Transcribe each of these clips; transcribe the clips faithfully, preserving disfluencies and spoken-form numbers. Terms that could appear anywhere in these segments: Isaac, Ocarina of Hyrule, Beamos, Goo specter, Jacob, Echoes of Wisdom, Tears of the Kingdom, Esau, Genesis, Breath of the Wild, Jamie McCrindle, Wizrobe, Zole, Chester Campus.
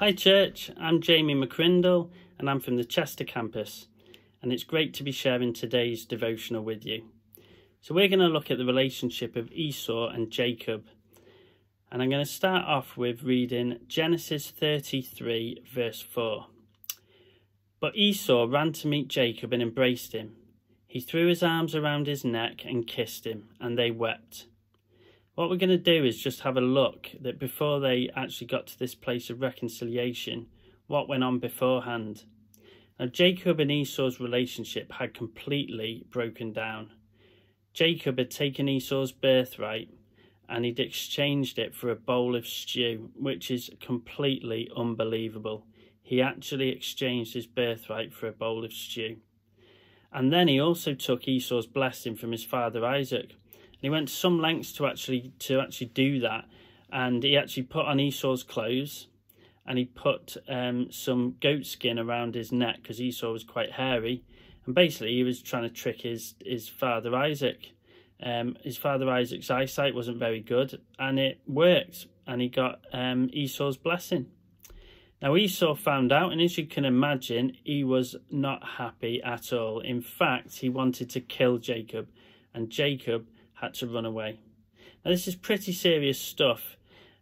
Hi church, I'm Jamie McCrindle and I'm from the Chester Campus, and it's great to be sharing today's devotional with you. So we're going to look at the relationship of Esau and Jacob, and I'm going to start off with reading Genesis thirty-three verse four. But Esau ran to meet Jacob and embraced him. He threw his arms around his neck and kissed him, and they wept. What we're going to do is just have a look that before they actually got to this place of reconciliation, what went on beforehand. Now, Jacob and Esau's relationship had completely broken down. Jacob had taken Esau's birthright and he'd exchanged it for a bowl of stew, which is completely unbelievable. He actually exchanged his birthright for a bowl of stew. And then he also took Esau's blessing from his father Isaac. And he went some lengths to actually to actually do that, and he actually put on Esau's clothes, and he put um, some goat skin around his neck because Esau was quite hairy, and basically he was trying to trick his his father Isaac. Um, his father Isaac's eyesight wasn't very good, and it worked, and he got um, Esau's blessing. Now Esau found out, and as you can imagine, he was not happy at all. In fact, he wanted to kill Jacob, and Jacob had to run away. Now this is pretty serious stuff.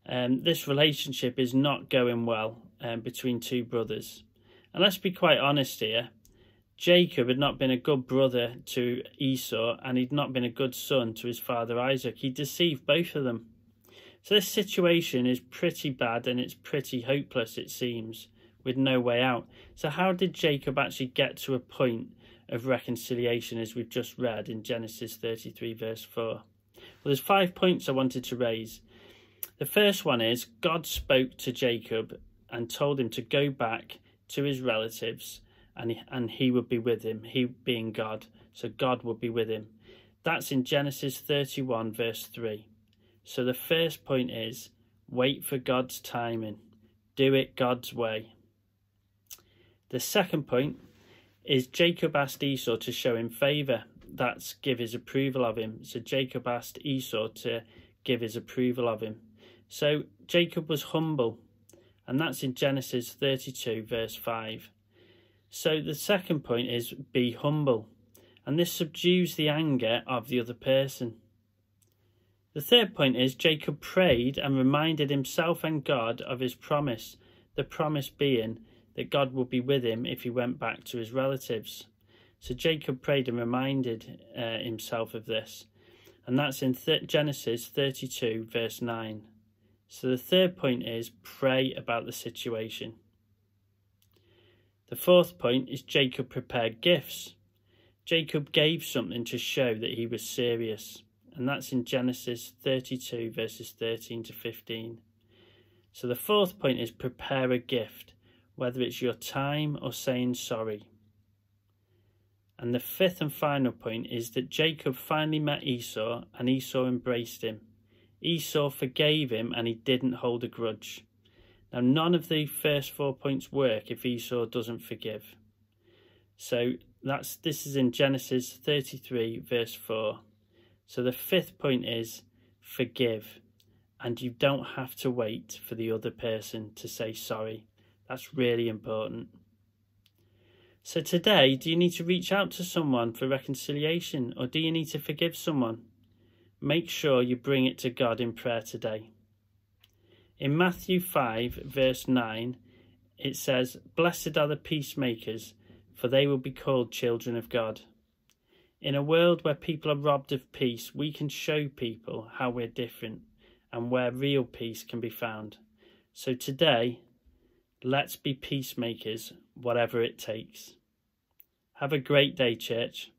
Um, this relationship is not going well um, between two brothers. And let's be quite honest here, Jacob had not been a good brother to Esau, and he'd not been a good son to his father Isaac. He deceived both of them. So this situation is pretty bad, and it's pretty hopeless, it seems, with no way out. So how did Jacob actually get to a point of reconciliation, as we've just read in Genesis thirty-three verse four. Well, there's five points I wanted to raise. The first one is God spoke to Jacob and told him to go back to his relatives, and he, and he would be with him, he being God, so God would be with him. That's in Genesis thirty-one verse three. So the first point is wait for God's timing, do it God's way. The second point is Jacob asked Esau to show him favour, that's give his approval of him. So Jacob asked Esau to give his approval of him. So Jacob was humble, and that's in Genesis thirty-two verse five. So the second point is be humble, and this subdues the anger of the other person. The third point is Jacob prayed and reminded himself and God of his promise, the promise being that God would be with him if he went back to his relatives. So Jacob prayed and reminded uh, himself of this. And that's in th Genesis thirty-two verse nine. So the third point is pray about the situation. The fourth point is Jacob prepared gifts. Jacob gave something to show that he was serious. And that's in Genesis thirty-two verses thirteen to fifteen. So the fourth point is prepare a gift, whether it's your time or saying sorry. And the fifth and final point is that Jacob finally met Esau, and Esau embraced him. Esau forgave him, and he didn't hold a grudge. Now none of the first four points work if Esau doesn't forgive. So that's this is in Genesis thirty-three verse four. So the fifth point is forgive, and you don't have to wait for the other person to say sorry. That's really important. So today, do you need to reach out to someone for reconciliation, or do you need to forgive someone? Make sure you bring it to God in prayer today. In Matthew five verse nine, it says, "Blessed are the peacemakers, for they will be called children of God." In a world where people are robbed of peace, we can show people how we're different and where real peace can be found. So today, let's be peacemakers, whatever it takes. Have a great day, church.